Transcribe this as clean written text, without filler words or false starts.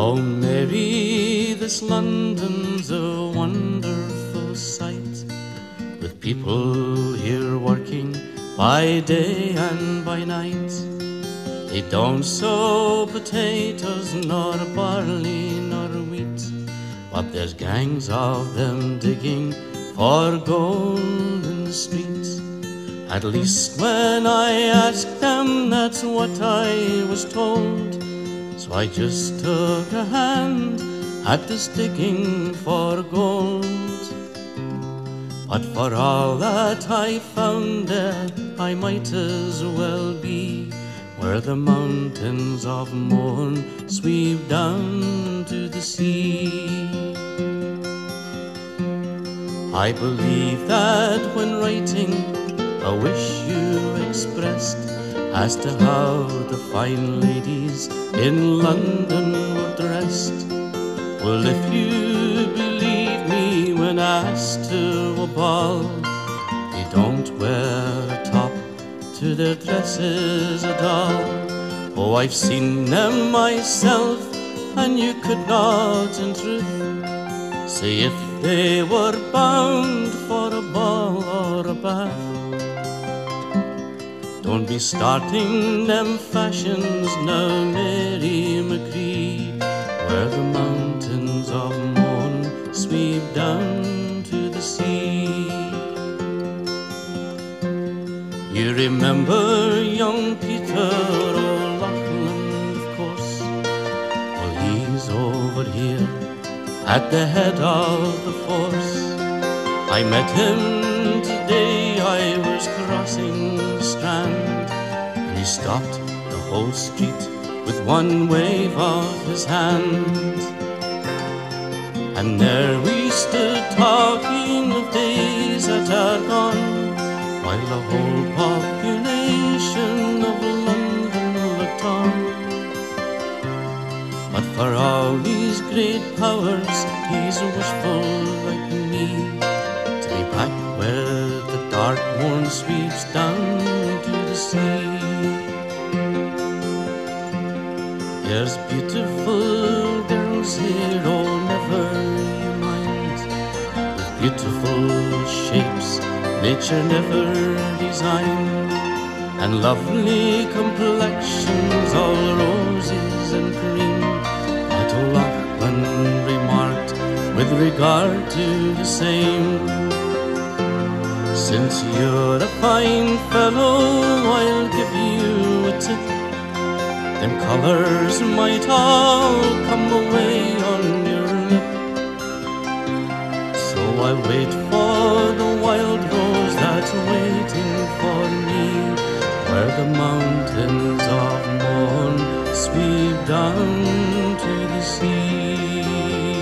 Oh, Mary, this London's a wonderful sight, with people here working by day and by night. They don't sow potatoes, nor barley, nor wheat, but there's gangs of them digging for gold in the streets. At least when I asked them, that's what I was told. So I just took a hand at this digging for gold. But for all that I found there, I might as well be where the mountains of Mourne sweep down to the sea. I believe that when writing a wish you expressed as to how the fine ladies in London were dressed. Well, if you believe me when asked to a ball, they don't wear a top to their dresses at all. Oh, I've seen them myself, and you could not in truth say if they were bound for a ball or a bath. Don't be starting them fashions now, Mary McCree, where the mountains of Mourne sweep down to the sea. You remember young Peter O'Loughlin, of course. Well, he's over here at the head of the force. I met him today, I was crossing the Strand, and he stopped the whole street with one wave of his hand. And there we stood talking of days that are gone, while the whole population of London looked on. But for all these great powers, he's wishful like me, to be back where the dark Mourne sweeps down to the sea. There's beautiful girls here, oh never you mind, with beautiful shapes nature never designed, and lovely complexions all roses and cream. But Lachlan remarked with regard to the same, since you're a fine fellow, I'll give you a tip. Them colours might all come away on your lip. So I wait for the wild rose that's waiting for me, where the mountains of Mourne sweep down to the sea.